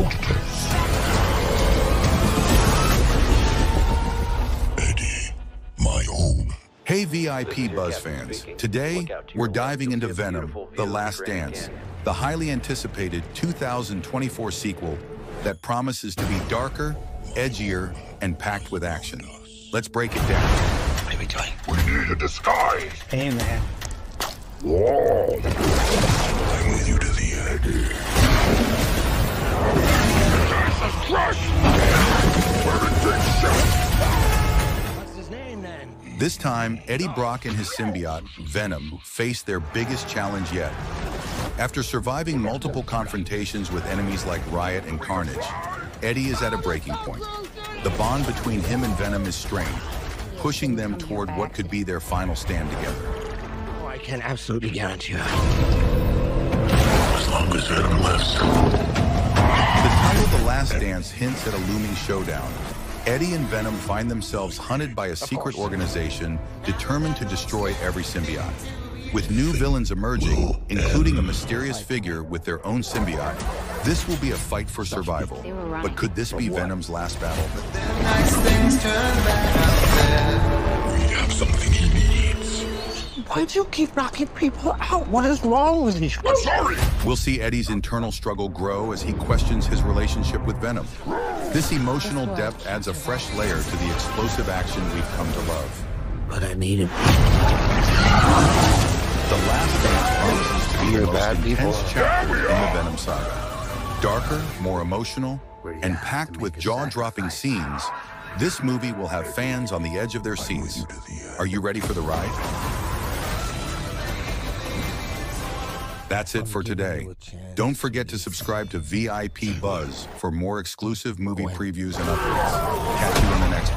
computer. Eddie, my own. Hey, VIP Buzz fans. Today, we're diving into Venom, The Last Dance, the highly anticipated 2024 sequel that promises to be darker, edgier, and packed with action. Let's break it down. What are we doing? We need a disguise. Hey, man. Whoa. I'm with you to the end. That's a crush! What's his name, then? This time, Eddie Brock and his symbiote, Venom, face their biggest challenge yet. After surviving multiple confrontations with enemies like Riot and Carnage, Eddie is at a breaking point. The bond between him and Venom is strained, pushing them toward what could be their final stand together. I can absolutely guarantee that. As long as Venom lives. The title The Last Dance hints at a looming showdown. Eddie and Venom find themselves hunted by a secret organization determined to destroy every symbiote. With new villains emerging, including a mysterious figure with their own symbiote, this will be a fight for survival. But could this be Venom's last battle? We have something he needs. Why do you keep knocking people out? What is wrong with you? I'm sorry! We'll see Eddie's internal struggle grow as he questions his relationship with Venom. This emotional depth adds a fresh layer to the explosive action we've come to love. But I need him. The Last Dance promises to be the most intense chapter in the Venom saga. Darker, more emotional, and packed with jaw-dropping scenes, this movie will have fans on the edge of their seats. Are you ready for the ride? That's it for today. Don't forget to subscribe to VIP Buzz for more exclusive movie previews and updates. Catch you in the next one.